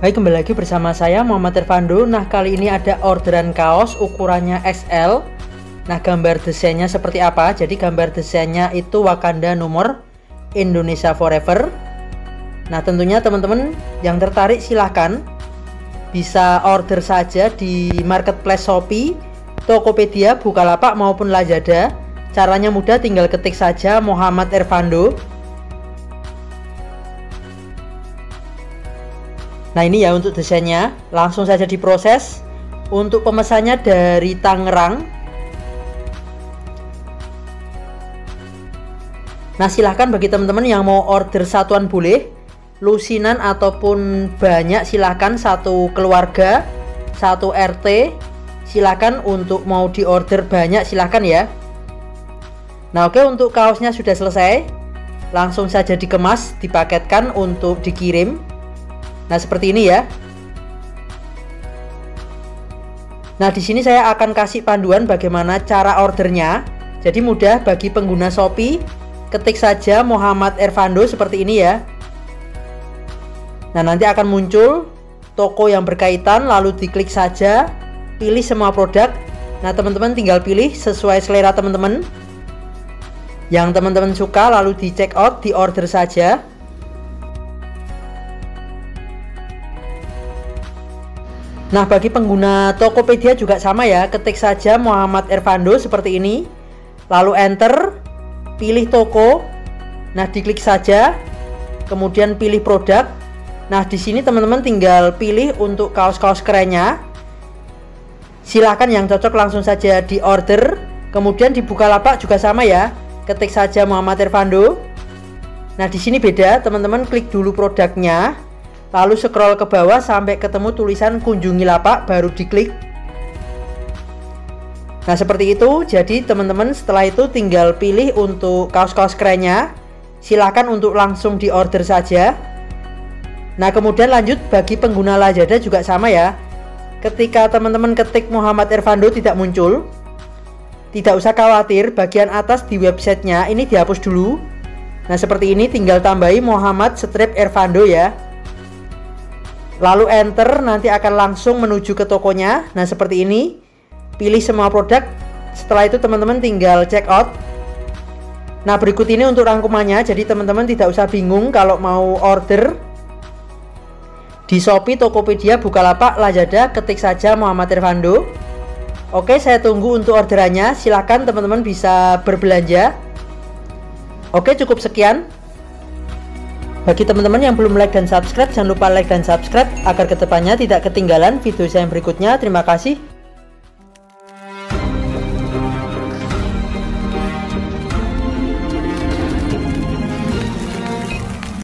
Hai, kembali lagi bersama saya Mochamad Ervando. Nah, kali ini ada orderan kaos ukurannya XL. Nah, gambar desainnya seperti apa? Jadi gambar desainnya itu Wakanda nomor Indonesia Forever. Nah, tentunya teman-teman yang tertarik silahkan bisa order saja di marketplace Shopee, Tokopedia, Bukalapak maupun Lazada. Caranya mudah, tinggal ketik saja Mochamad Ervando. Nah, ini ya untuk desainnya, langsung saja diproses. Untuk pemesannya dari Tangerang. Nah, silahkan bagi teman-teman yang mau order satuan boleh, lusinan ataupun banyak silahkan, satu keluarga, satu RT. Silahkan untuk mau diorder banyak silahkan ya. Nah, oke, untuk kaosnya sudah selesai. Langsung saja dikemas, dipaketkan untuk dikirim. Nah, seperti ini ya. Nah, di sini saya akan kasih panduan bagaimana cara ordernya. Jadi mudah bagi pengguna Shopee, ketik saja Mochamad Ervando seperti ini ya. Nah, nanti akan muncul toko yang berkaitan, lalu diklik saja, pilih semua produk. Nah, teman-teman tinggal pilih sesuai selera teman-teman, yang teman-teman suka, lalu di check out, di order saja. Nah, bagi pengguna Tokopedia juga sama ya, ketik saja Mochamad Ervando seperti ini, lalu enter, pilih toko, nah diklik saja, kemudian pilih produk. Nah, di sini teman-teman tinggal pilih untuk kaos-kaos kerennya. Silahkan yang cocok langsung saja di order. Kemudian di Bukalapak juga sama ya, ketik saja Mochamad Ervando. Nah, di sini beda, teman-teman klik dulu produknya, lalu scroll ke bawah sampai ketemu tulisan kunjungi lapak, baru diklik. Nah, seperti itu. Jadi teman-teman setelah itu tinggal pilih untuk kaos-kaos kerennya. Silahkan untuk langsung di order saja. Nah, kemudian lanjut bagi pengguna Lazada juga sama ya. Ketika teman-teman ketik Mochamad Ervando tidak muncul, tidak usah khawatir, bagian atas di websitenya ini dihapus dulu. Nah, seperti ini, tinggal tambahi Mochamad Ervando ya, lalu enter, nanti akan langsung menuju ke tokonya. Nah, seperti ini, pilih semua produk. Setelah itu teman-teman tinggal check out. Nah, berikut ini untuk rangkumannya. Jadi teman-teman tidak usah bingung kalau mau order di Shopee, Tokopedia, Bukalapak, Lazada, ketik saja Mochamad Ervando. Oke, saya tunggu untuk orderannya. Silahkan teman-teman bisa berbelanja. Oke, cukup sekian. Bagi teman-teman yang belum like dan subscribe, jangan lupa like dan subscribe agar kedepannya tidak ketinggalan video saya yang berikutnya. Terima kasih.